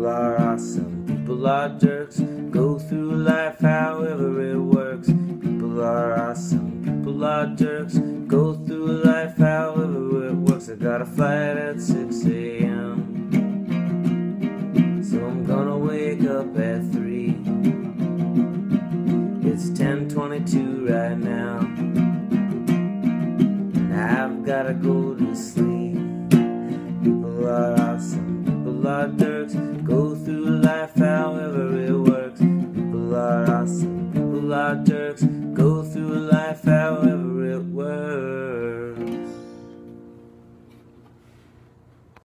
people are awesome, people are jerks. Go through life however it works. People are awesome, people are jerks. Go through life however it works. I got a flight at 6 a.m. so I'm gonna wake up at 3. It's 10:22 right now, and I've gotta go to sleep. People are awesome, people are jerks.